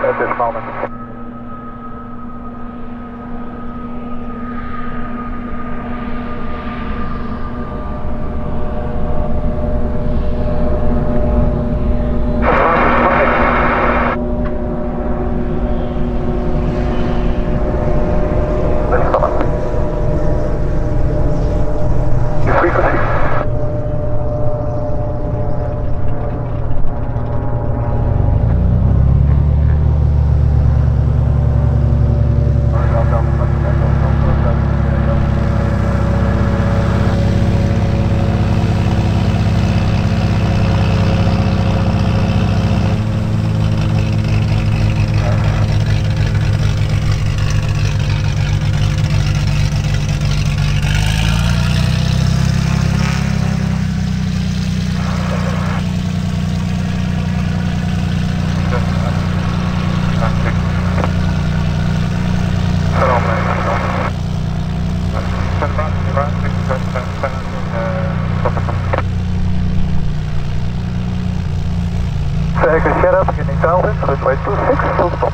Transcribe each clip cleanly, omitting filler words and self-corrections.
at this moment. Get up, you need downwind, runway 26, full stop.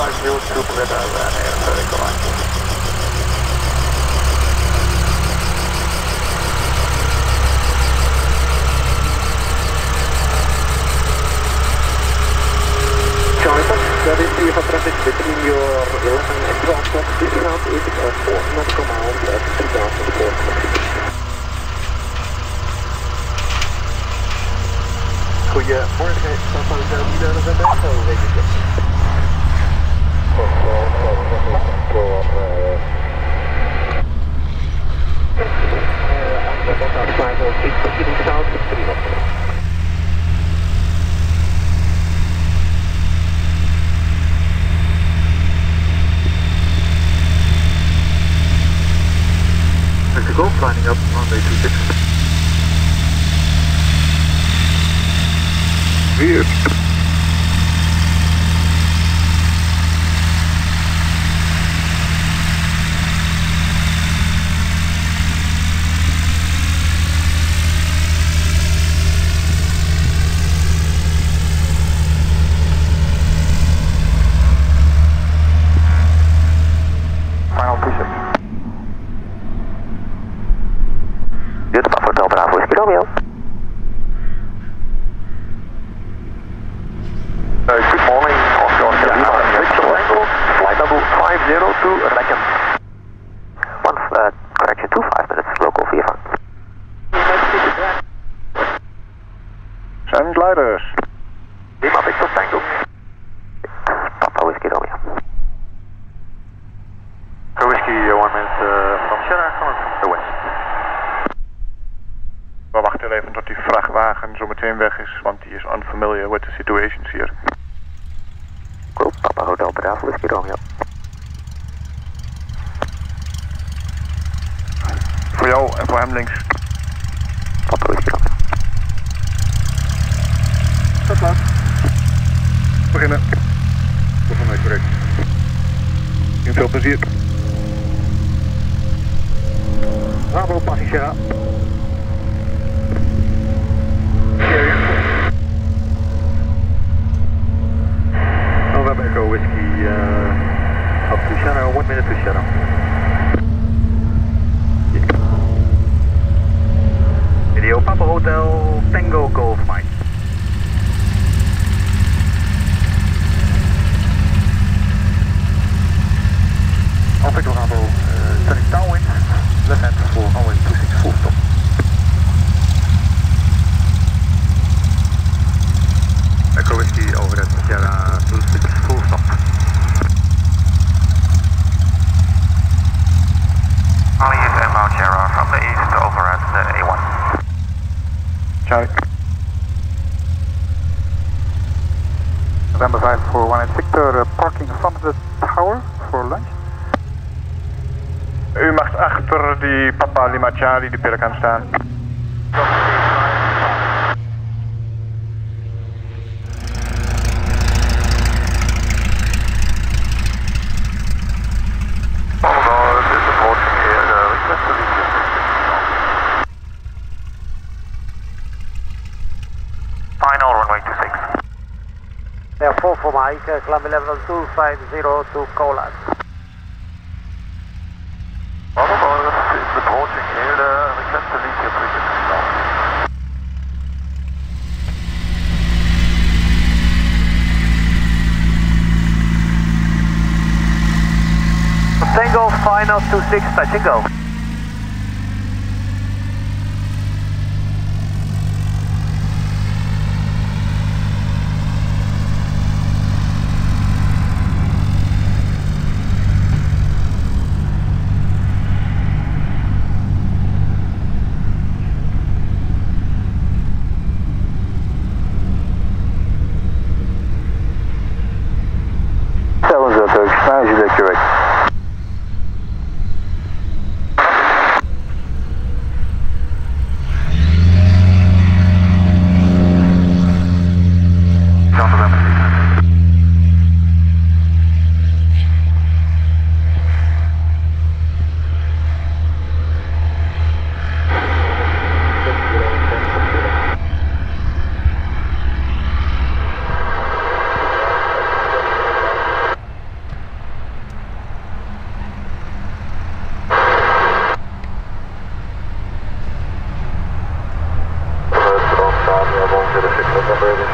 Marshfield Superred Airman Air 39. That is the traffic between your London and Transport. This route is a 4-knot command at 2004. Goedemorgen, ik sta van de Wieden en de Metro, weet ik het. Lining up runway 26. Weird. Final push-up. Romeo. Good morning, offshore Lima, Mitchell Angle, flight level 50 to Rekken. Correction, 25 minutes, local VFR. Send gliders. Lima, Victor Tango. Papa Whiskey, Romeo. Whiskey, 1 minute from Sierra, coming from the west. We wachten even tot die vrachtwagen zo meteen weg is, want die is unfamiliar with the situations here. Go, Papa Hotel Bravo, Whiskey Romeo. Voor jou en voor hem links. Papa Whiskey Romeo. Tot plaats. Beginnen. Tot van mij correct. Veel plezier. Bravo, passagier. Echo Whiskey up to shadow, 1 minute to shadow. Yeah. Video Papa Hotel, Tango Golf Mike. Alpha Bravo, turning downwind, left hand for always 26 full stop. Echo Whiskey over at Sierra 26 full stop. Mali is inbound Sierra from the east over at the A1. Charlie. November 5418 Victor, parking in front of the tower for lunch. U mag achter die Papa Lima Charlie, de pelikaan staan. Final runway 26. Yeah, 4 for Mike, climb level 250 to Colas. Bravo Golf is approaching here, request to leave your frequency now. Tango, final 26, touch and go.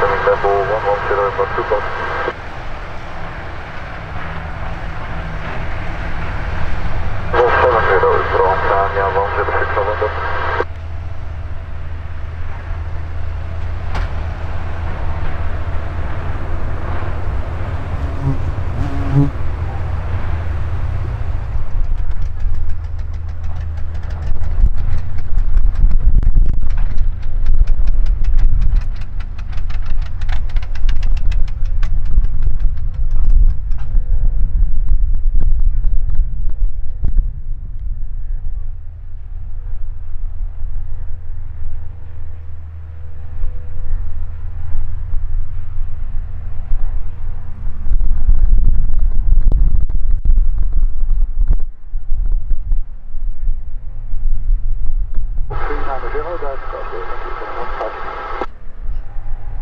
descending level 110 airport 2 box.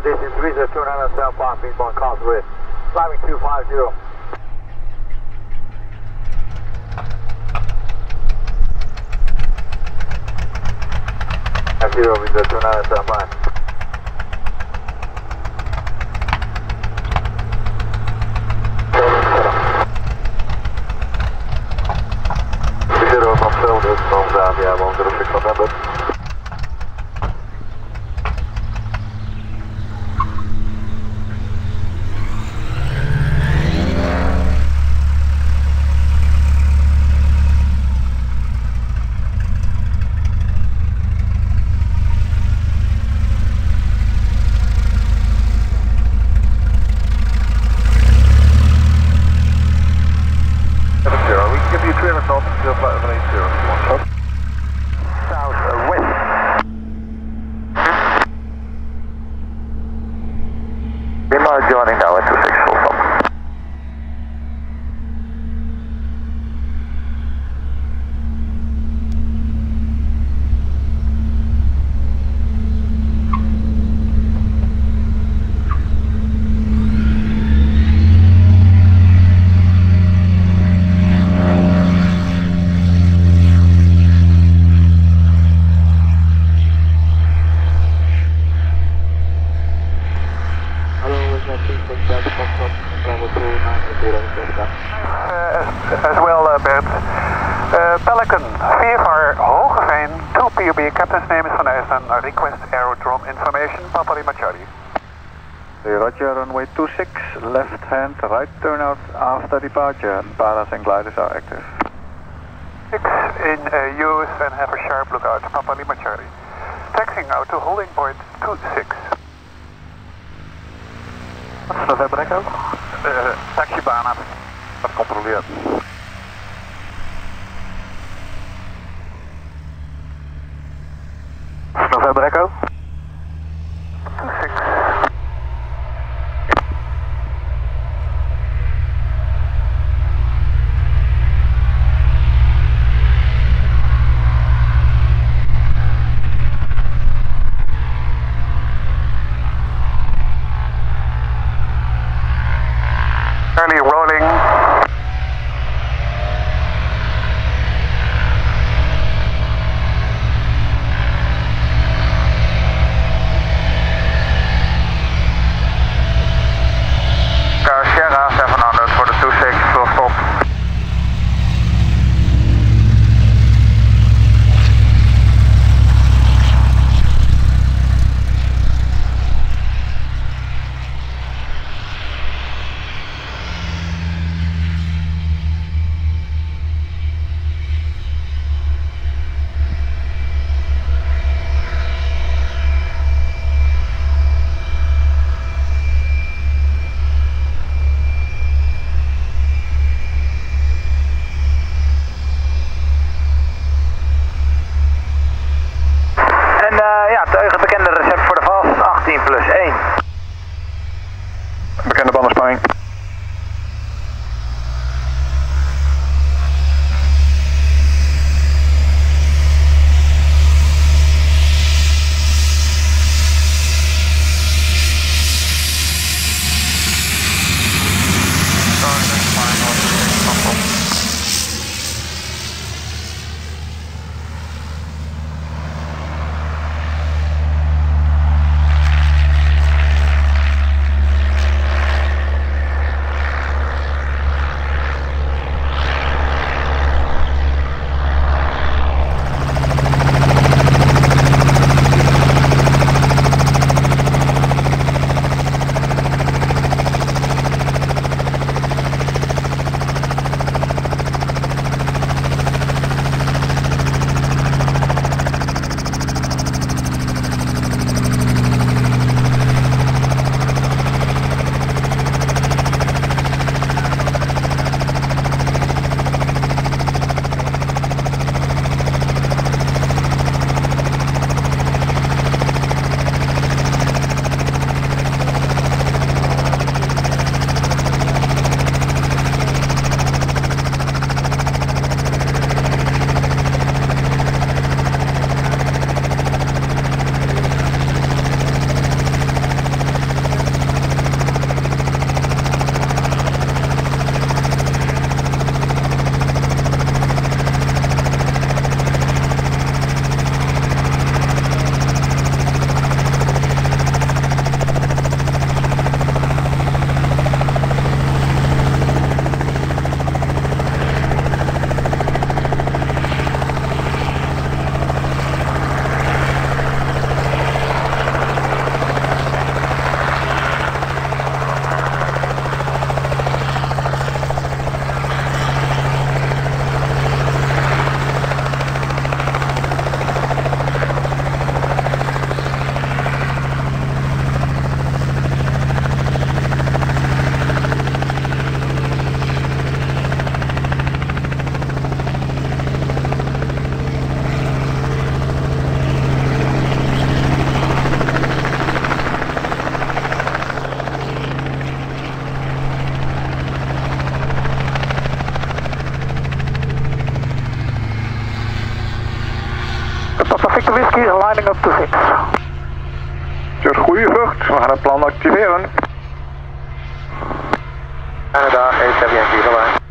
This is 3029 southbound, Beachmont Causeway, climbing 250. Zero, 3029 southbound. Zero, from Zambia, 106 joining now into 6 full stop. As well, Bert. Pelican, VFR Hogeveen, 2 POB, captain's name is Van Eijsden. I request aerodrome information, Papa Rimachari. Roger, runway 26, left hand, right turnout after departure. Paras and gliders are active. 6 in use and have a sharp lookout, Papa Rimachari. Taxiing now to holding point 26. Wat hebben we ook? Taxibaan aan dat controleert. November Echo? 26. Early rolling. Whiskey is lining up to 6. Just goede vlucht, we gaan het plan activeren. Canada, 870 NG, goodbye.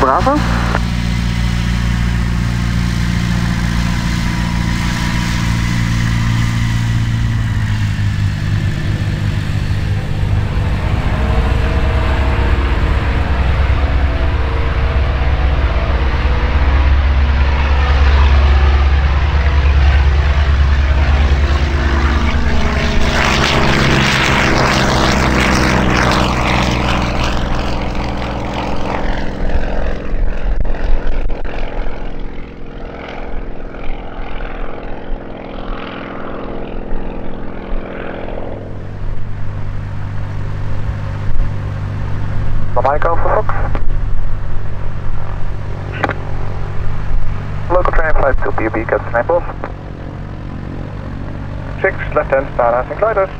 Bravo. Michael for Fox. Local train flight to PB, Captain Apple. 6, left hand starters and gliders.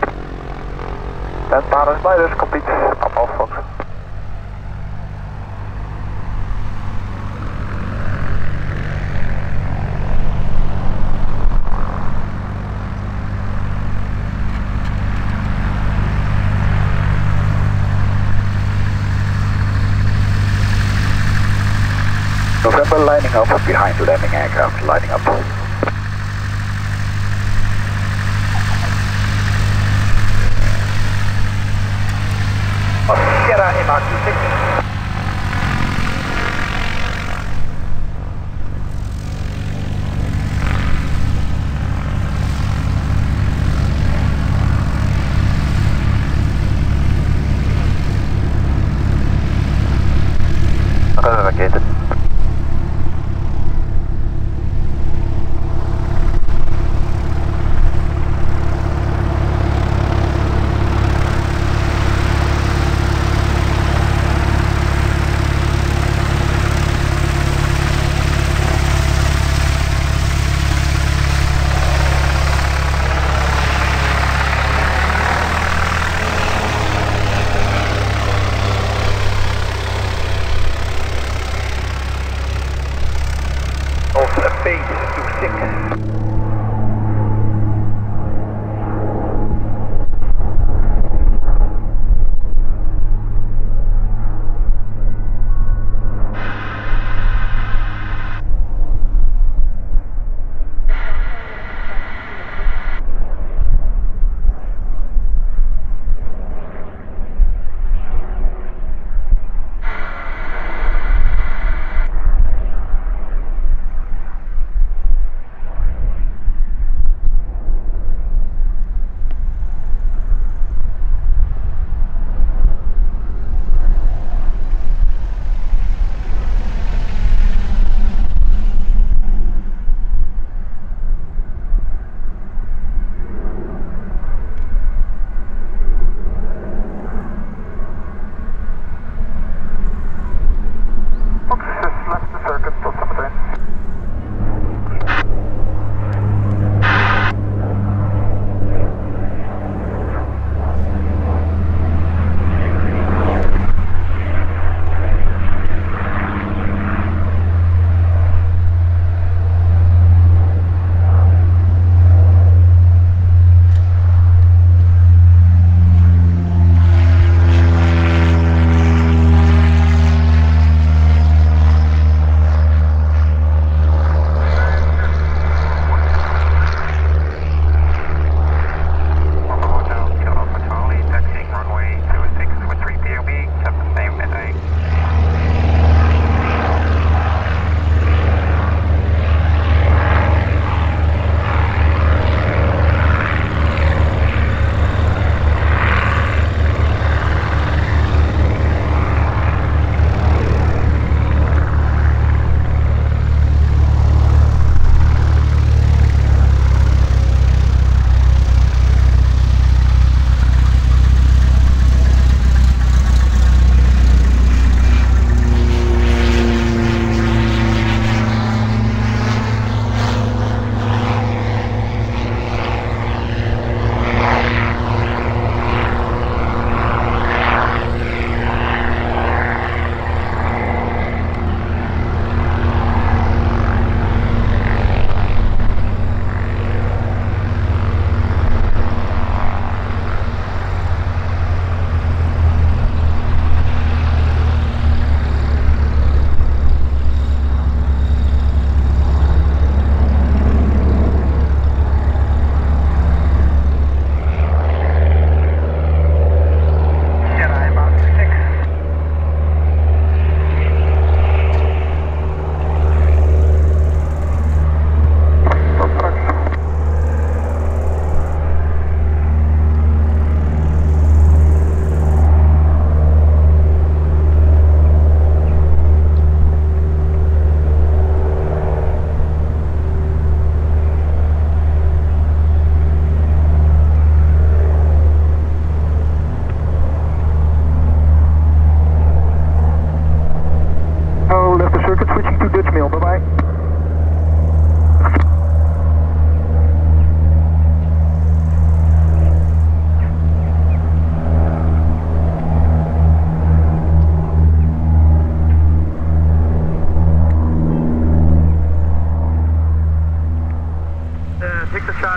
Left starters, gliders, complete, up off Fox. November lining up behind landing aircraft, lining up. Sierra Emma 26.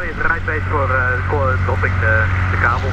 Italië is right base voor topic, de kabel.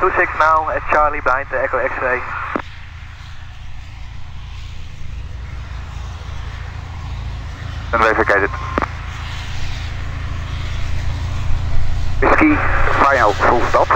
Two-six now at Charlie behind the Echo X-ray. And verificated. Whiskey, final full stop.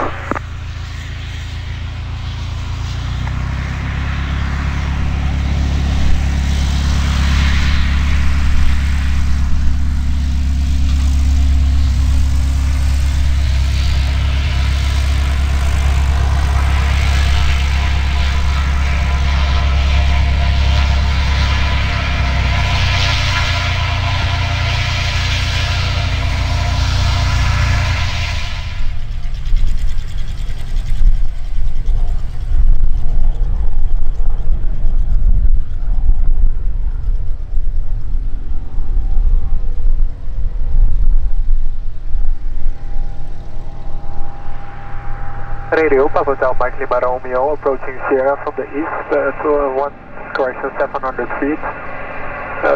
Radio, Papa Hotel Mike Lima Romeo, approaching Sierra from the east to 1,700 feet.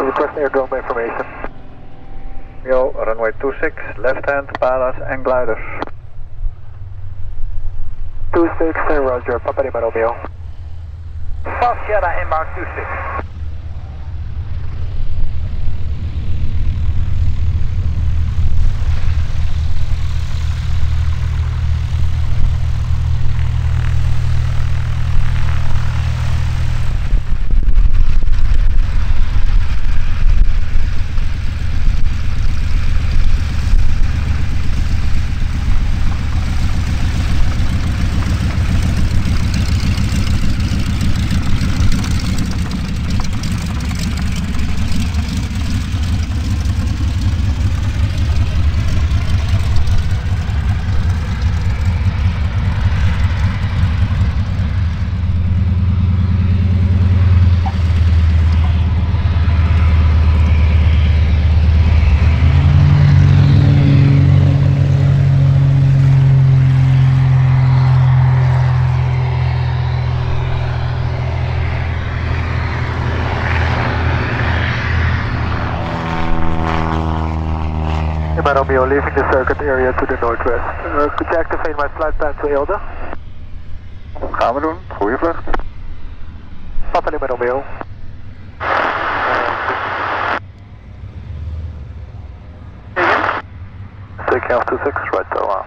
Request airdrome information. Romeo, runway 26, left hand, palas and gliders. 26, roger, Papa Lima Romeo. South Sierra inbound 26. Romeo, leaving the circuit area to the northwest. Could je activate my flight plan to Eelde? Gaan we doen, goede vlucht. Papa nummer Romeo. Taking off 26, right to alarm.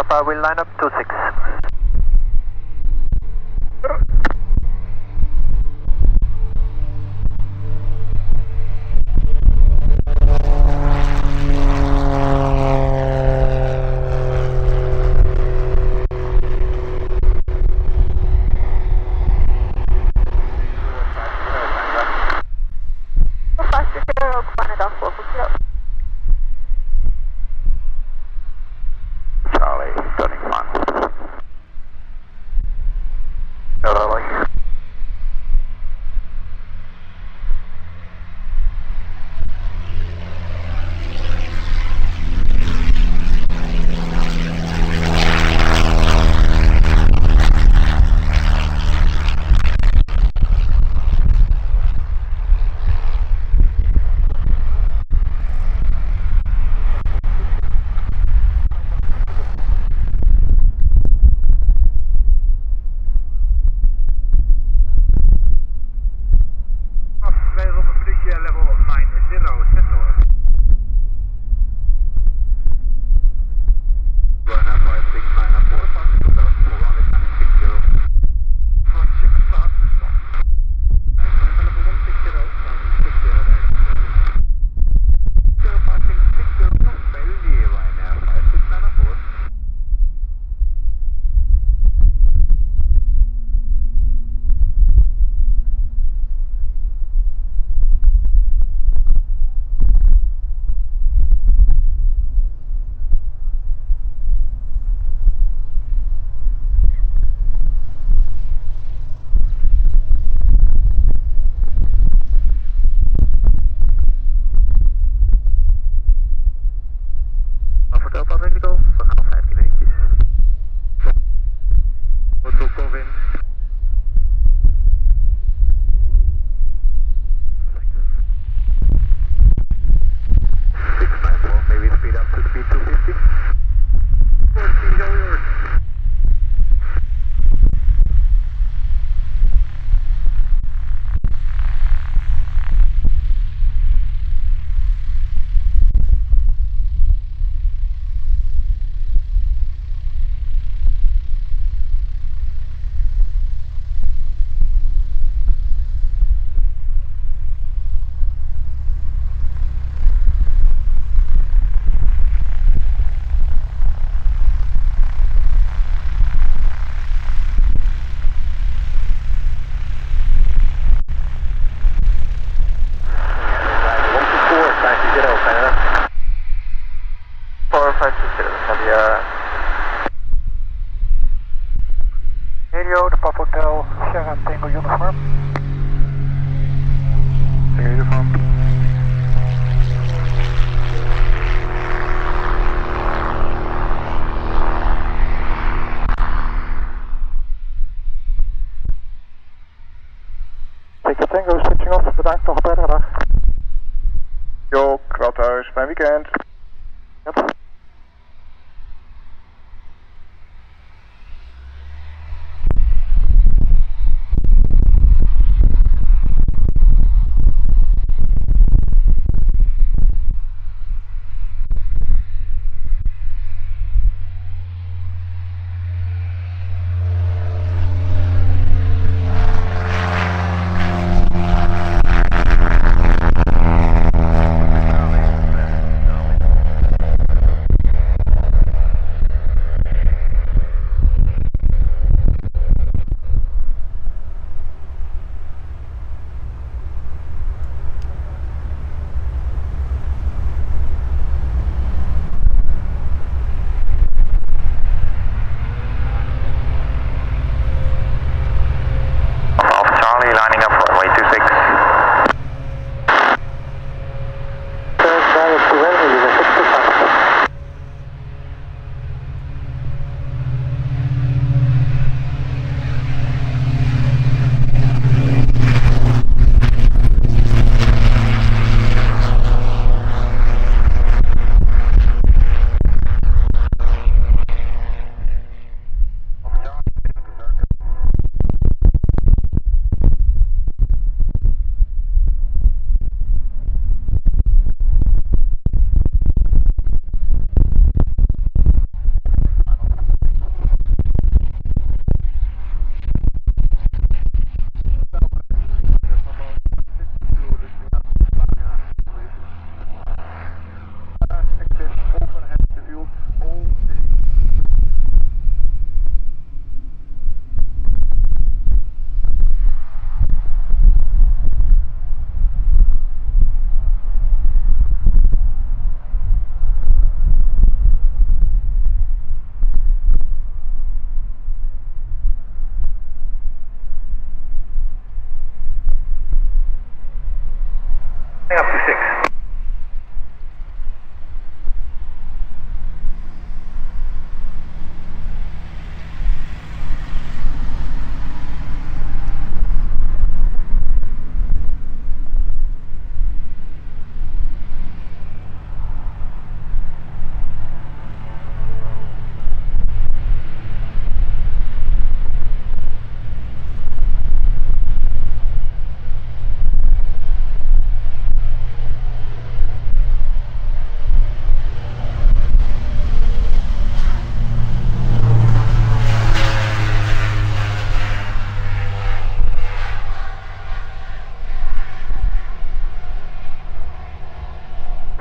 Yeah, but, we'll line up 26. Charlie, turning one. Romeo, the Papa Hotel, Sierra Tango uniform. Tango uniform. Tango, switching off, bedankt, nog een dag. Jo, kwart thuis, fijn weekend. Yep.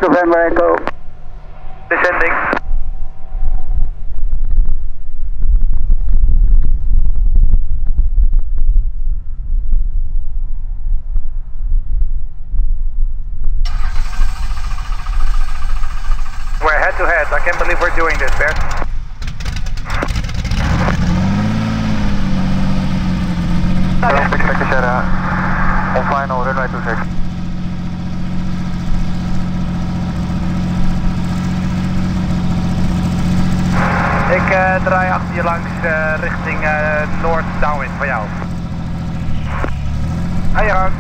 November Echo. Descending. We're head to head. I can't believe we're doing this, Bert. On final, runway 26. Ik draai achter je langs richting Noord Downwind van jou. Ga je gang.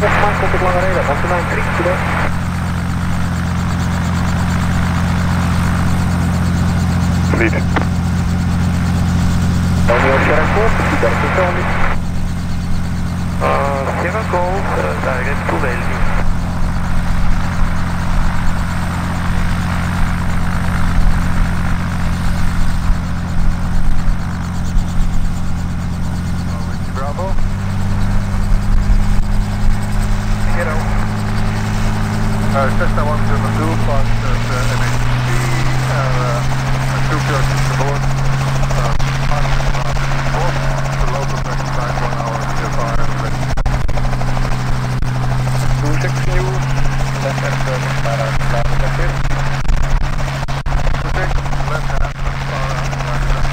volgens mij stond het langer reden. Was er nou een kriekje dan? Niet. Dan wil je Airport, die daar is dan niet. Sierra Gold, daar is Toewelli. Cessna 172 past MHC, two clear to board, past board, the local version time 1 hour, CFR and ready. 26 new, left hand service, para, that's it. 26, left hand, that's it, thank you.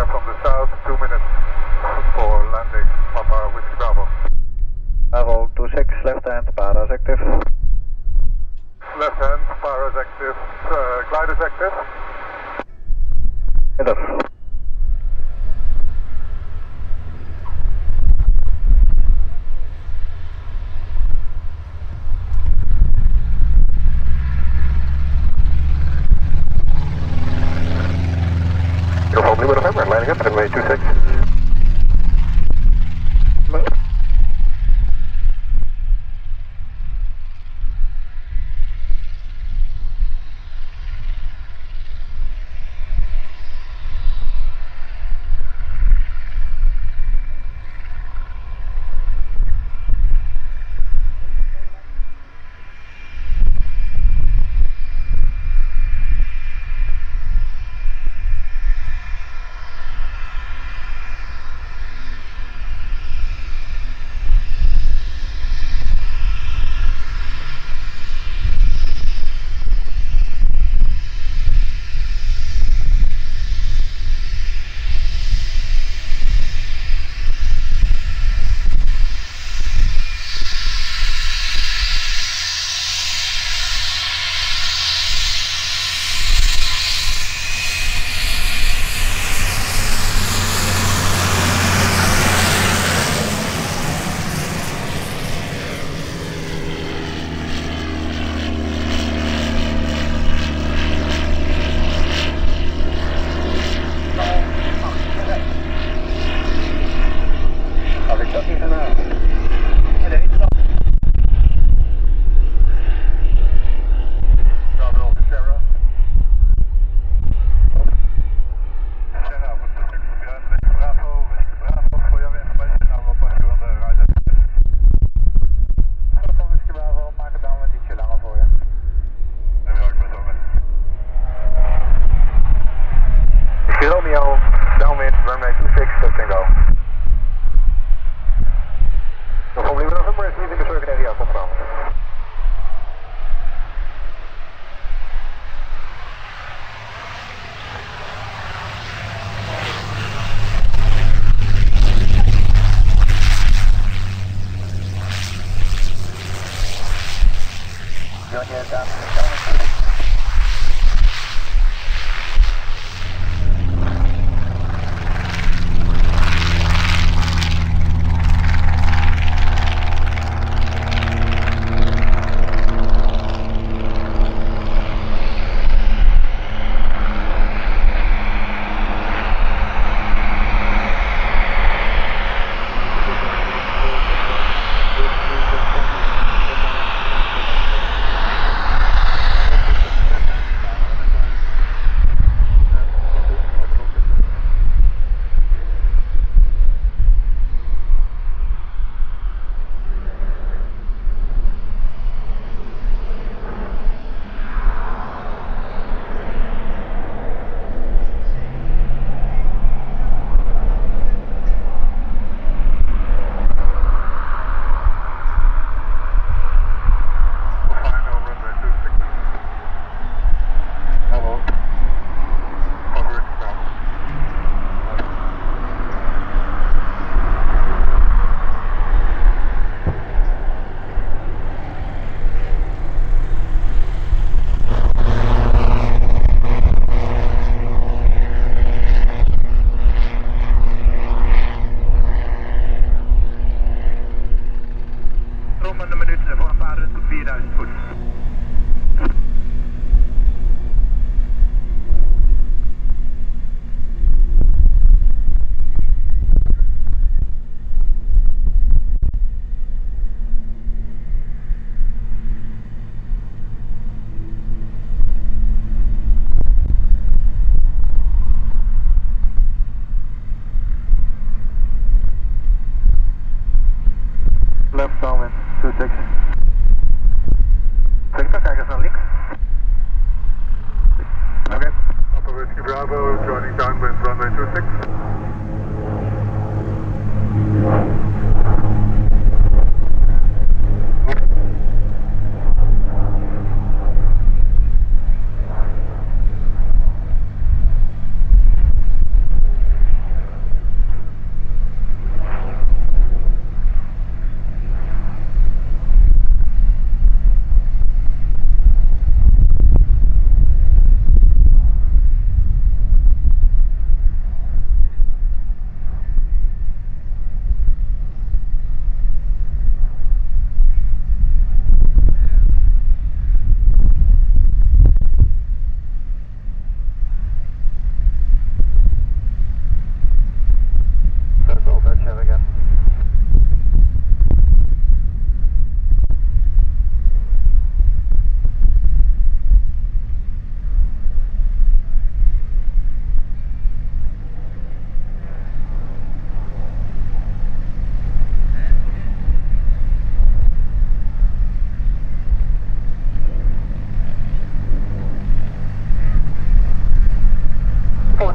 Omega from the south, 2 minutes for landing, Papa Whiskey Bravo. Level 26, left hand, para is active. Left hand, para is active, glide is active. Enter. Landing up at runway 26.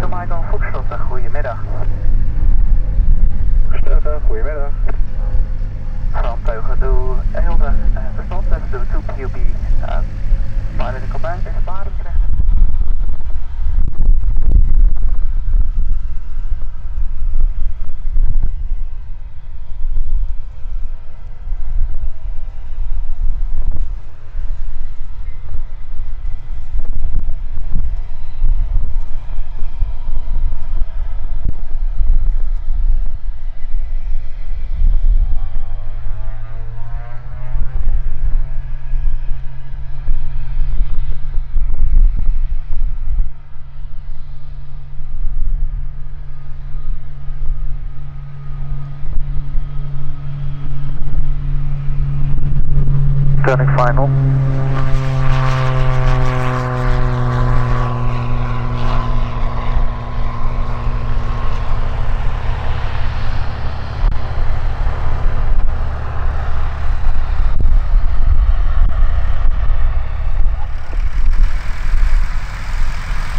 Echo Mike on Foxtrot, goedemiddag. Foxtrot, goedemiddag. From Teuge to Eelde, verstand to 2QB, pilot in command is Barendrecht. Turning final. Oh,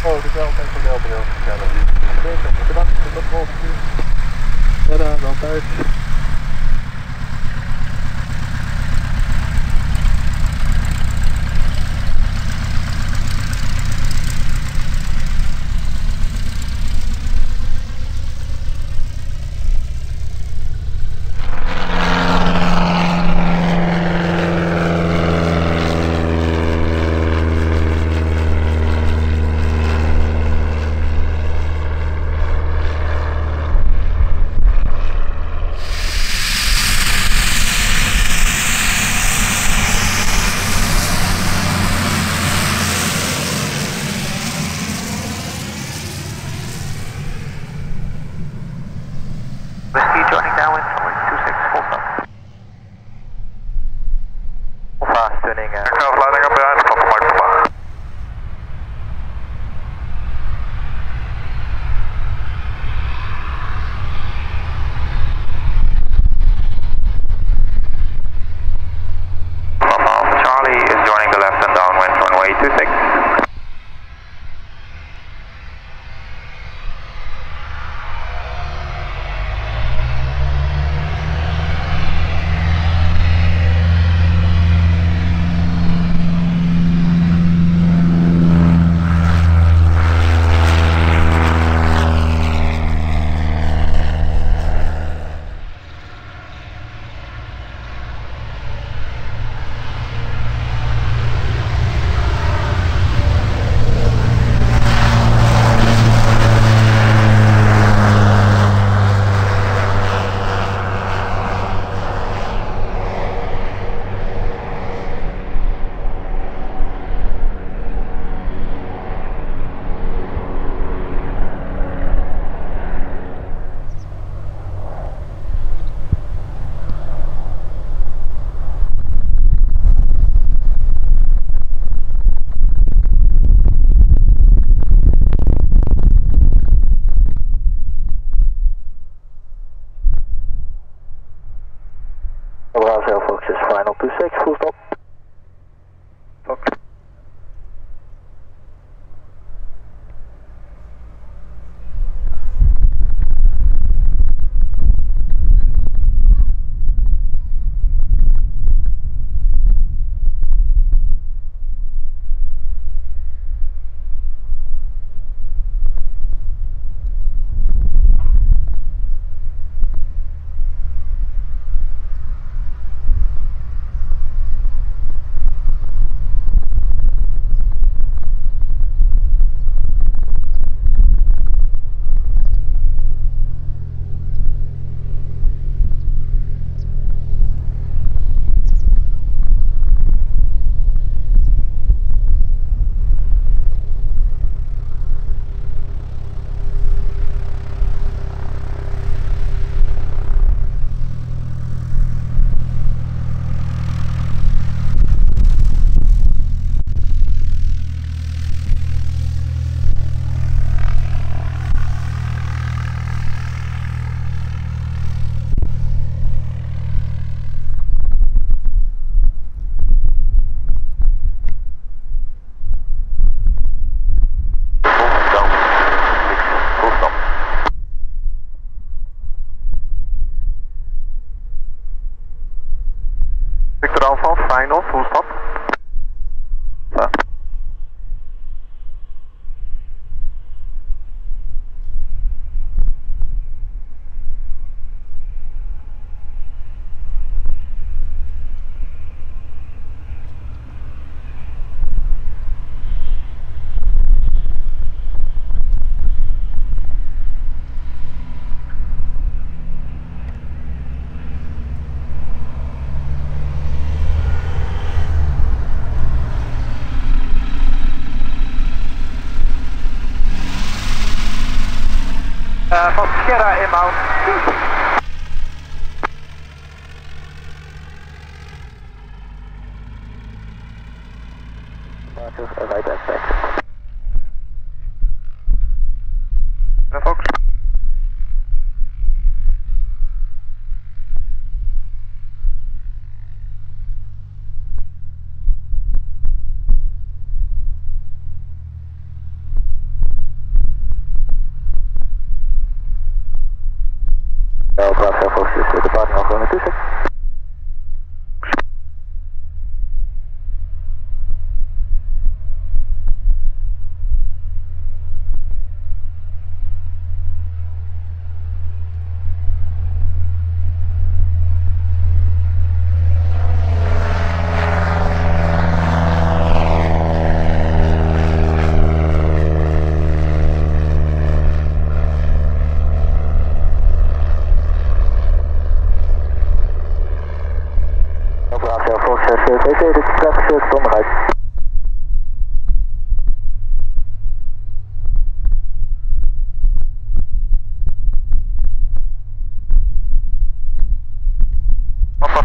dankjewel, dankjewel, dankjewel. Ja, dat is het. Bedankt voor dat volgende. Ja, dan wel thuis. final, full stop. Van Sierra inbound. Right aspect. Fox.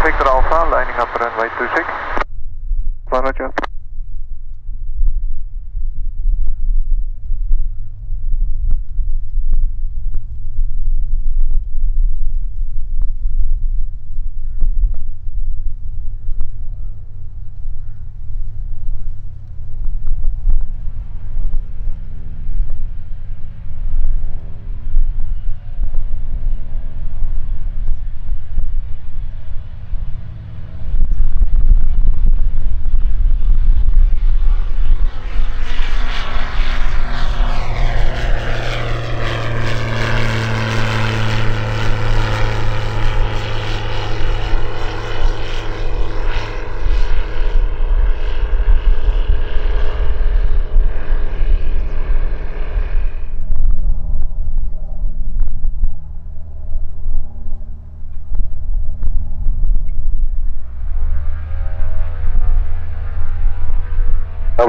Victor Alpha, lining up runway 26. Roger.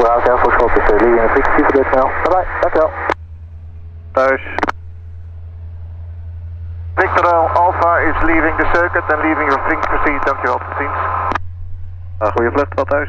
Overhoud Air Force Golf is 3 en 6, super dit snel. Bye bye, dankjewel. Thuis. Victor Alpha is leaving the circuit and leaving your wing proceed, dankjewel tot ziens. Goeie vlucht, wel thuis.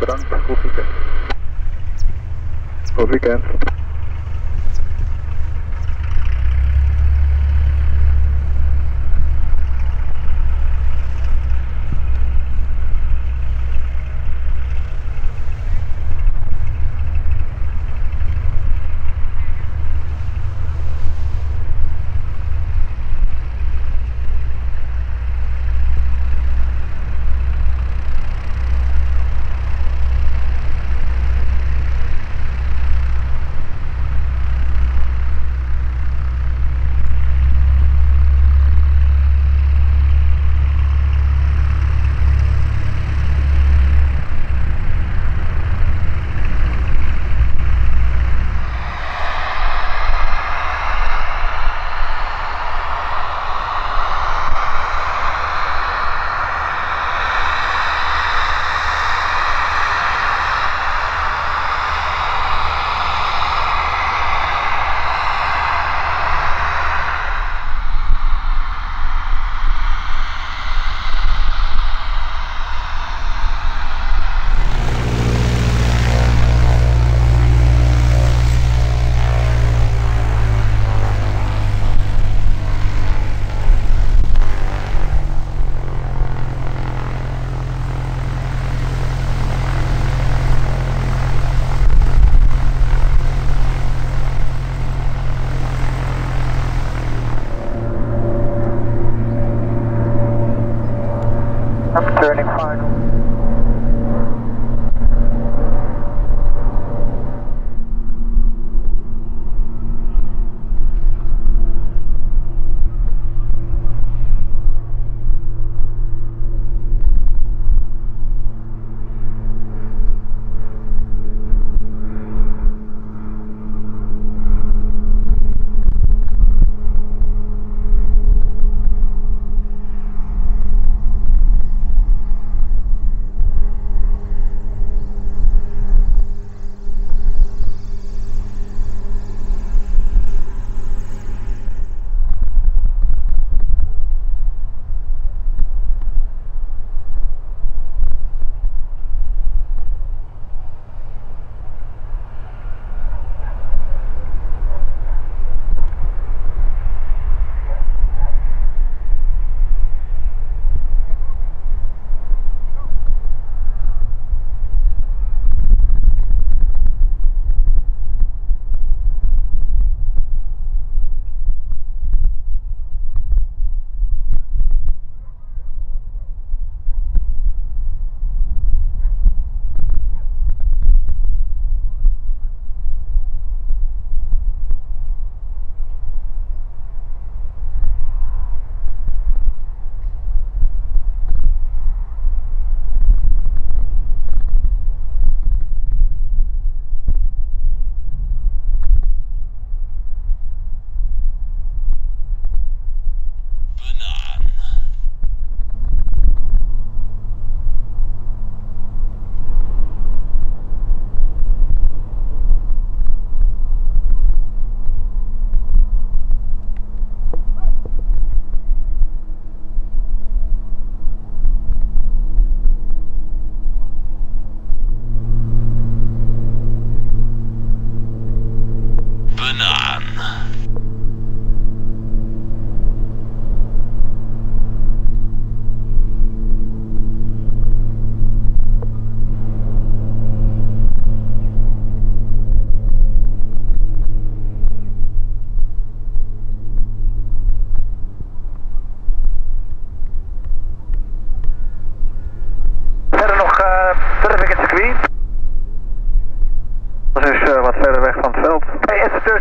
bedankt en goed weekend. Goed weekend.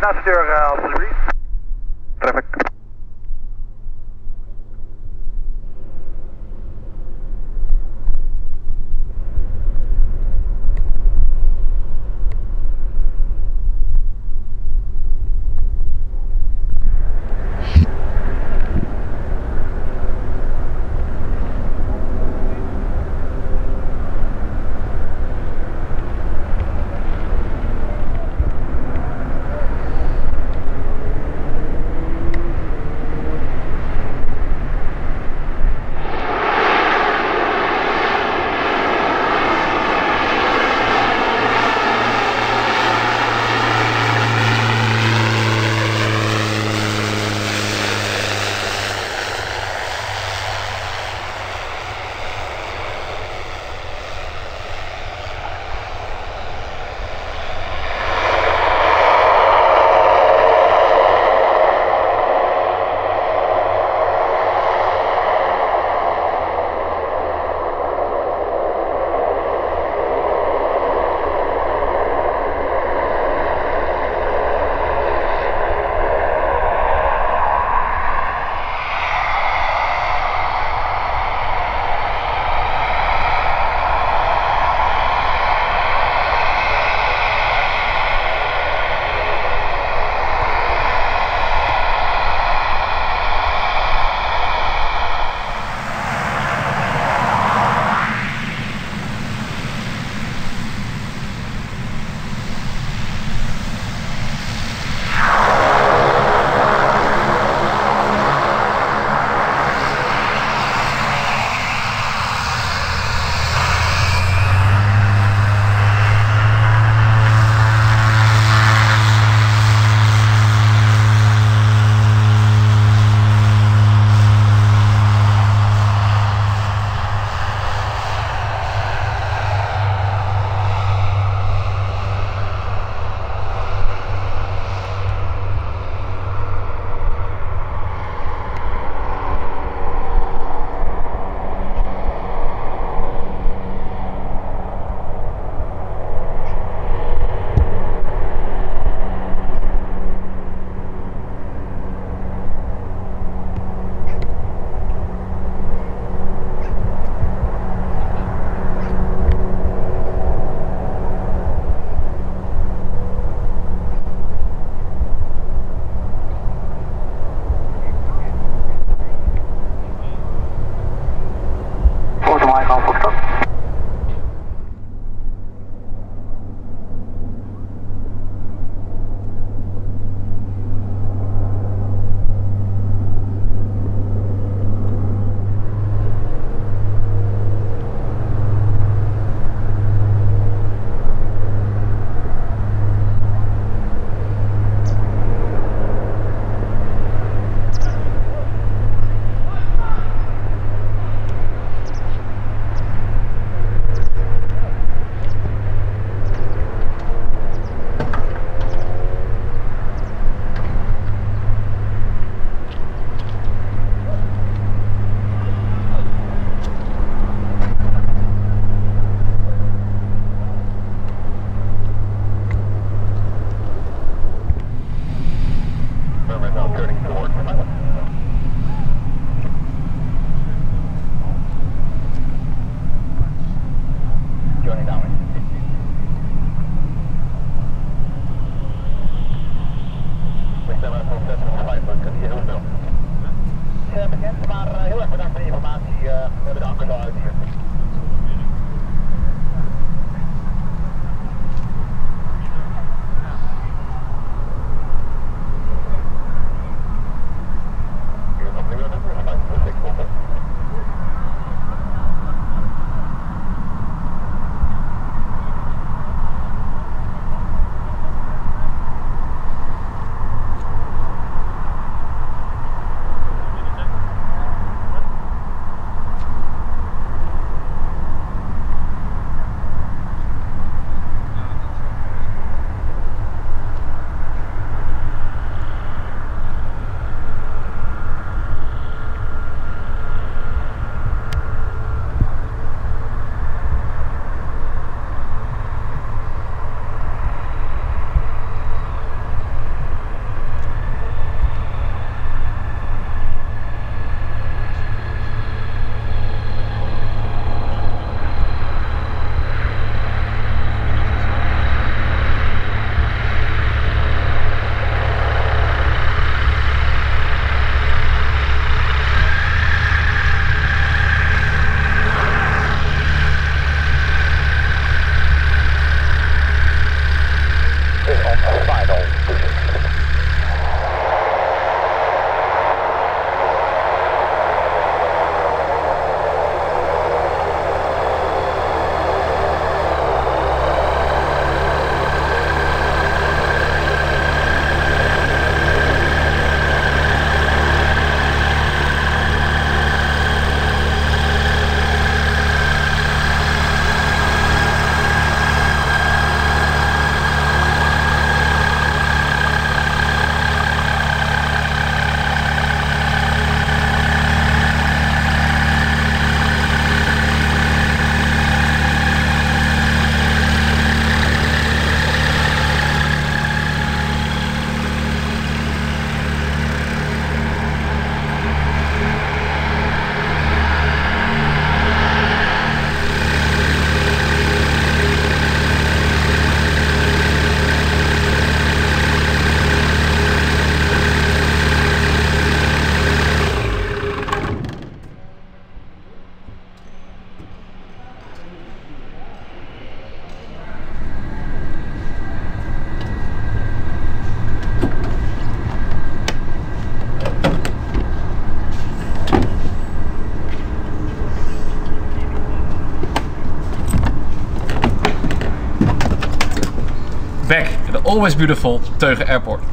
Naast de deur, alsjeblieft. Traffic. back at the always beautiful Teuge Airport.